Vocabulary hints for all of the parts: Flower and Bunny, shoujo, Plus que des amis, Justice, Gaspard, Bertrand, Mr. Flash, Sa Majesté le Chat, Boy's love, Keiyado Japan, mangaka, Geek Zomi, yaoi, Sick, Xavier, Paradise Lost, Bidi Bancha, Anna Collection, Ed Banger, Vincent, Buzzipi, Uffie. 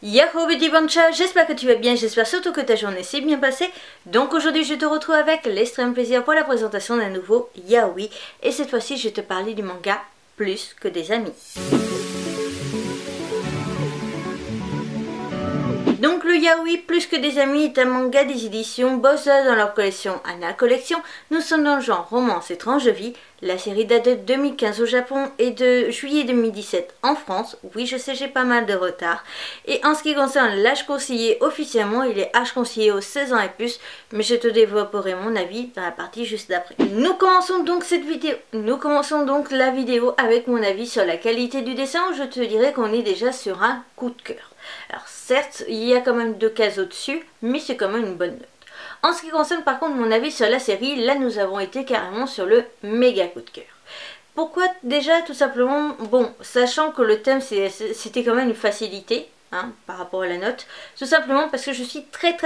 Yahoo Bidi Bancha, j'espère que tu vas bien, j'espère surtout que ta journée s'est bien passée. Donc aujourd'hui je te retrouve avec l'extrême plaisir pour la présentation d'un nouveau yaoi. Et cette fois-ci je te parlais du manga Plus que des amis. Donc le yaoi Plus que des amis est un manga des éditions Boy's love dans leur collection Anna Collection. Nous sommes dans le genre romance étrange vie. La série date de 2015 au Japon et de juillet 2017 en France. Oui, je sais, j'ai pas mal de retard. Et en ce qui concerne l'âge conseillé officiellement, il est âge conseillé aux 16 ans et plus. Mais je te développerai mon avis dans la partie juste d'après. Nous commençons donc la vidéo avec mon avis sur la qualité du dessin. Je te dirais qu'on est déjà sur un coup de cœur. Alors certes, il y a quand même deux cases au-dessus, mais c'est quand même une bonne note. En ce qui concerne par contre mon avis sur la série, là nous avons été carrément sur le méga coup de cœur. Pourquoi déjà? Tout simplement, bon, sachant que le thème c'était quand même une facilité hein, par rapport à la note, tout simplement parce que je suis très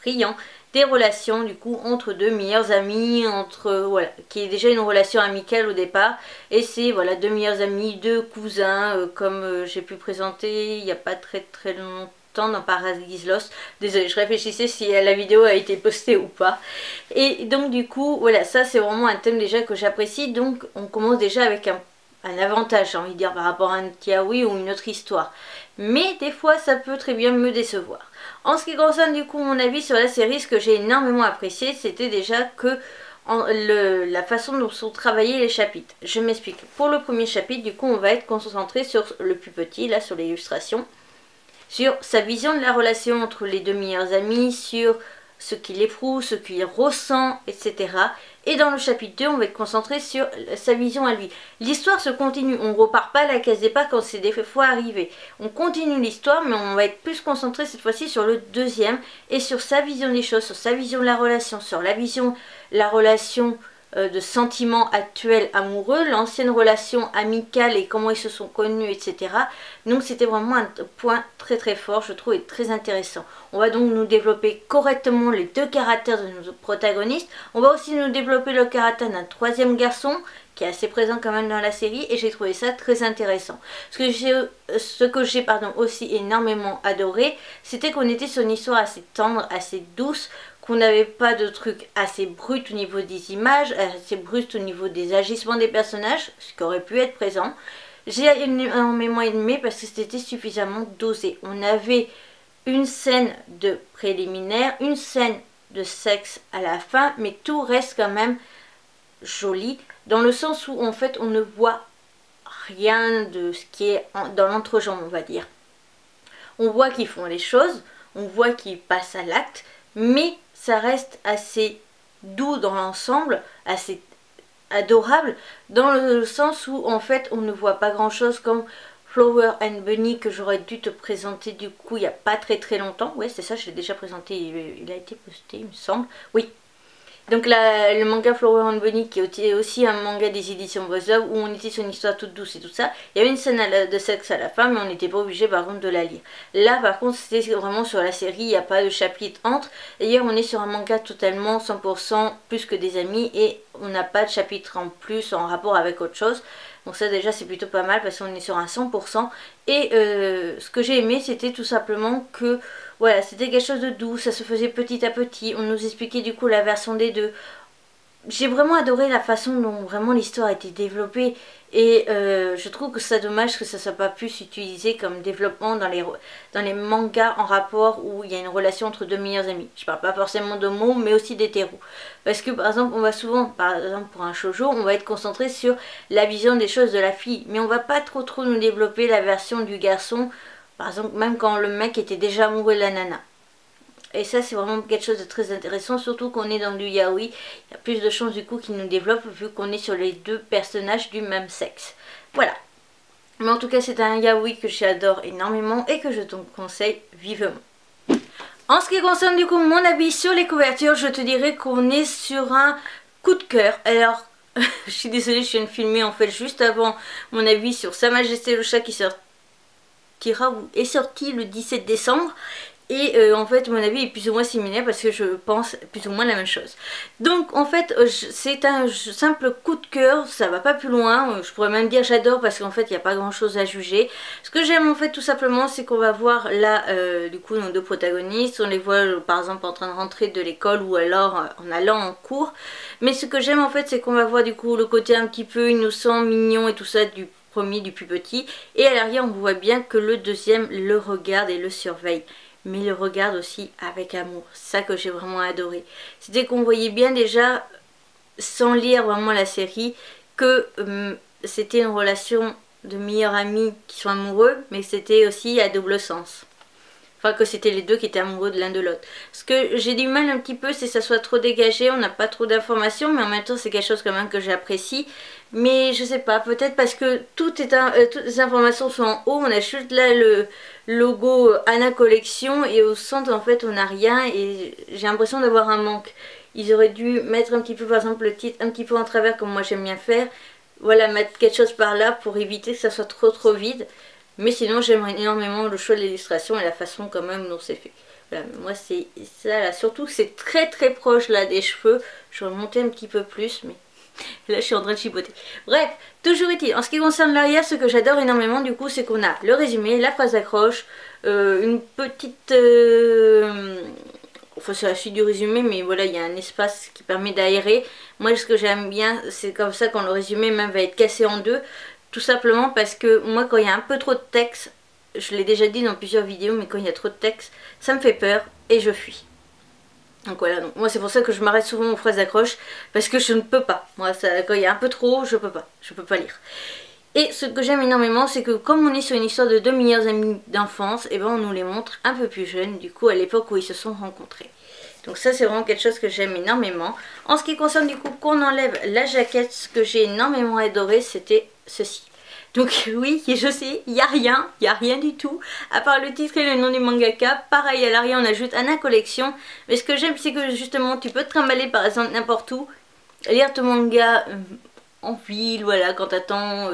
friand des relations du coup entre deux meilleurs amis, entre voilà, qui est déjà une relation amicale au départ, et c'est voilà deux meilleurs amis, deux cousins comme j'ai pu présenter il n'y a pas très longtemps dans Paradise Lost. Désolée, je réfléchissais si la vidéo a été postée ou pas. Et donc du coup, voilà, ça c'est vraiment un thème déjà que j'apprécie. Donc on commence déjà avec un avantage, j'ai envie de dire, par rapport à un yaoi ou une autre histoire. Mais des fois, ça peut très bien me décevoir. En ce qui concerne du coup mon avis sur la série, ce que j'ai énormément apprécié, c'était déjà que la façon dont sont travaillés les chapitres. Je m'explique. Pour le premier chapitre, du coup, on va être concentré sur le plus petit, là, sur l'illustration, sur sa vision de la relation entre les deux meilleurs amis, sur ce qu'il éprouve, ce qu'il ressent, etc. Et dans le chapitre 2, on va être concentré sur sa vision à lui. L'histoire se continue, on ne repart pas à la case départ quand c'est des fois arrivé. On continue l'histoire, mais on va être plus concentré cette fois-ci sur le deuxième, et sur sa vision des choses, sur sa vision de la relation, sur la relation de sentiments actuels amoureux, l'ancienne relation amicale et comment ils se sont connus, etc. Donc c'était vraiment un point très fort, je trouve, et très intéressant. On va donc nous développer correctement les deux caractères de nos protagonistes. On va aussi nous développer le caractère d'un troisième garçon qui est assez présent quand même dans la série, et j'ai trouvé ça très intéressant. Ce que j'ai aussi énormément adoré, c'était qu'on était sur une histoire assez tendre, assez douce, qu'on n'avait pas de trucs assez bruts au niveau des images, assez bruts au niveau des agissements des personnages, ce qui aurait pu être présent. J'ai énormément aimé parce que c'était suffisamment dosé. On avait une scène de préliminaire, une scène de sexe à la fin, mais tout reste quand même joli, dans le sens où en fait on ne voit rien de ce qui est dans l'entrejambe, on va dire. On voit qu'ils font les choses, on voit qu'ils passent à l'acte, mais ça reste assez doux dans l'ensemble, assez adorable, dans le sens où en fait on ne voit pas grand chose, comme Flower and Bunny que j'aurais dû te présenter du coup il n'y a pas très longtemps. Ouais, c'est ça, je l'ai déjà présenté, il a été posté il me semble, oui. Donc là, le manga Flower and Bunny qui est aussi un manga des éditions Boy's love, où on était sur une histoire toute douce et tout ça. Il y avait une scène de sexe à la fin, mais on n'était pas obligé par contre de la lire. Là par contre c'était vraiment sur la série, il n'y a pas de chapitre entre. D'ailleurs on est sur un manga totalement 100% Plus que des amis, et on n'a pas de chapitre en plus en rapport avec autre chose. Donc ça déjà c'est plutôt pas mal parce qu'on est sur un 100%. Et ce que j'ai aimé, c'était tout simplement que voilà, c'était quelque chose de doux, ça se faisait petit à petit, on nous expliquait du coup la version des deux. J'ai vraiment adoré la façon dont vraiment l'histoire a été développée, et je trouve que c'est dommage que ça ne soit pas pu s'utiliser comme développement dans les mangas en rapport où il y a une relation entre deux meilleurs amis. Je parle pas forcément d'homo, mais aussi d'hétéro. Parce que par exemple, on va souvent, par exemple pour un shoujo, on va être concentré sur la vision des choses de la fille, mais on va pas trop nous développer la version du garçon, par exemple même quand le mec était déjà amoureux de la nana. Et ça c'est vraiment quelque chose de très intéressant, surtout qu'on est dans du yaoi, il y a plus de chances du coup qu'il nous développe vu qu'on est sur les deux personnages du même sexe. Voilà. Mais en tout cas c'est un yaoi que j'adore énormément et que je te conseille vivement. En ce qui concerne du coup mon avis sur les couvertures, je te dirais qu'on est sur un coup de cœur. Alors je suis désolée, je viens de filmer en fait juste avant mon avis sur Sa Majesté le Chat qui est sorti le 17 décembre. et en fait mon avis est plus ou moins similaire parce que je pense plus ou moins la même chose. Donc en fait c'est un simple coup de cœur, ça va pas plus loin, je pourrais même dire j'adore parce qu'en fait il n'y a pas grand chose à juger. Ce que j'aime en fait tout simplement c'est qu'on va voir là du coup nos deux protagonistes, on les voit par exemple en train de rentrer de l'école ou alors en allant en cours, mais ce que j'aime en fait c'est qu'on va voir du coup le côté un petit peu innocent, mignon et tout ça du premier, du plus petit, et à l'arrière on voit bien que le deuxième le regarde et le surveille, mais le regarde aussi avec amour, ça que j'ai vraiment adoré. C'était qu'on voyait bien déjà, sans lire vraiment la série, que c'était une relation de meilleurs amis qui sont amoureux, mais c'était aussi à double sens. Enfin que c'était les deux qui étaient amoureux de l'un de l'autre. Ce que j'ai du mal un petit peu c'est que ça soit trop dégagé, on n'a pas trop d'informations, mais en même temps c'est quelque chose quand même que j'apprécie. Mais je sais pas, peut-être parce que toutes les informations sont en haut, on a juste là le logo Anna Collection et au centre en fait on n'a rien et j'ai l'impression d'avoir un manque. Ils auraient dû mettre un petit peu par exemple le titre un petit peu en travers comme moi j'aime bien faire. Voilà, mettre quelque chose par là pour éviter que ça soit trop vide. Mais sinon j'aimerais énormément le choix de l'illustration et la façon quand même dont c'est fait. Voilà, moi c'est ça là, surtout que c'est très proche là des cheveux. Je vais remonter un petit peu plus mais là je suis en train de chipoter. Bref, toujours est-il, en ce qui concerne l'arrière, ce que j'adore énormément du coup c'est qu'on a le résumé, la phrase d'accroche, une petite... Enfin c'est la suite du résumé mais voilà il y a un espace qui permet d'aérer. Moi ce que j'aime bien c'est comme ça quand le résumé même va être cassé en deux. Tout simplement parce que moi quand il y a un peu trop de texte, je l'ai déjà dit dans plusieurs vidéos, mais quand il y a trop de texte, ça me fait peur et je fuis. Donc voilà, donc moi c'est pour ça que je m'arrête souvent aux phrases d'accroche, parce que je ne peux pas. Moi ça, quand il y a un peu trop, je peux pas lire. Et ce que j'aime énormément c'est que comme on est sur une histoire de deux meilleurs amis d'enfance, et ben on nous les montre un peu plus jeunes, du coup à l'époque où ils se sont rencontrés. Donc ça c'est vraiment quelque chose que j'aime énormément. En ce qui concerne du coup qu'on enlève la jaquette, ce que j'ai énormément adoré c'était ceci. Donc oui, je sais, il n'y a rien du tout, à part le titre et le nom du mangaka. Pareil à l'arrière on ajoute Anna Collection. Mais ce que j'aime c'est que justement tu peux te trimballer par exemple n'importe où, lire ton manga en ville, voilà, quand t'attends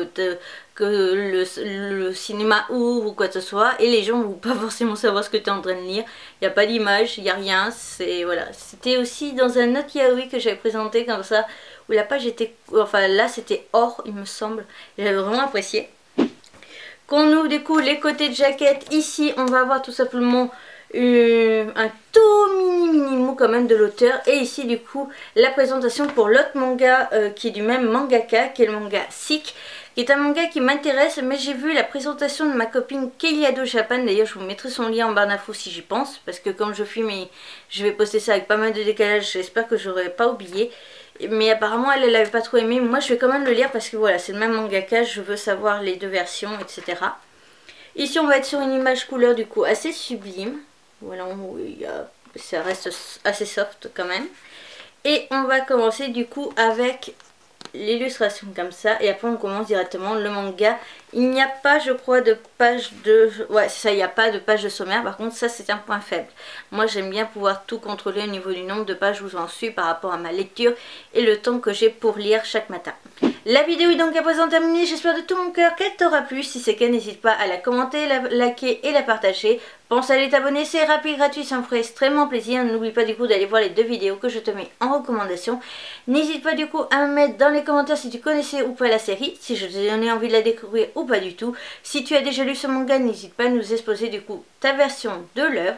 que le cinéma ouvre ou quoi que ce soit, et les gens vont pas forcément savoir ce que t'es en train de lire. Il n'y a pas d'image, il n'y a rien, c'est voilà. C'était aussi dans un autre yaoi que j'avais présenté comme ça, où la page était, enfin là c'était or il me semble, j'avais vraiment apprécié. Qu'on ouvre du coup les côtés de jaquette, ici on va avoir tout simplement un tout mini mot quand même de l'auteur, et ici du coup la présentation pour l'autre manga qui est du même mangaka, qui est le manga Sick, qui est un manga qui m'intéresse, mais j'ai vu la présentation de ma copine Keiyado Japan, d'ailleurs je vous mettrai son lien en barre d'infos si j'y pense, parce que comme je filme je vais poster ça avec pas mal de décalage, j'espère que j'aurai pas oublié, mais apparemment elle l'avait pas trop aimé. Moi je vais quand même le lire parce que voilà c'est le même mangaka, je veux savoir les deux versions etc. Ici on va être sur une image couleur du coup assez sublime. Voilà, ça reste assez soft quand même. Et on va commencer du coup avec l'illustration comme ça. Et après on commence directement le manga. Il n'y a pas je crois de page de... Ouais ça, il n'y a pas de page de sommaire. Par contre ça c'est un point faible. Moi j'aime bien pouvoir tout contrôler au niveau du nombre de pages où j'en suis par rapport à ma lecture et le temps que j'ai pour lire chaque matin. La vidéo est donc à présent terminée, j'espère de tout mon cœur qu'elle t'aura plu. Si c'est le cas, n'hésite pas à la commenter, la liker et la partager. Pense à aller t'abonner, c'est rapide, gratuit, ça me ferait extrêmement plaisir. N'oublie pas du coup d'aller voir les deux vidéos que je te mets en recommandation. N'hésite pas du coup à me mettre dans les commentaires si tu connaissais ou pas la série, si je t'ai donné envie de la découvrir ou pas du tout. Si tu as déjà lu ce manga, n'hésite pas à nous exposer du coup ta version de l'œuvre.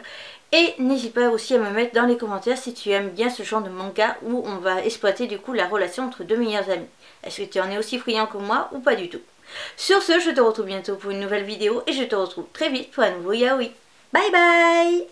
Et n'hésite pas aussi à me mettre dans les commentaires si tu aimes bien ce genre de manga où on va exploiter du coup la relation entre deux meilleurs amis. Est-ce que tu en es aussi friand que moi ou pas du tout? Sur ce, je te retrouve bientôt pour une nouvelle vidéo et je te retrouve très vite pour un nouveau yaoi. Bye bye!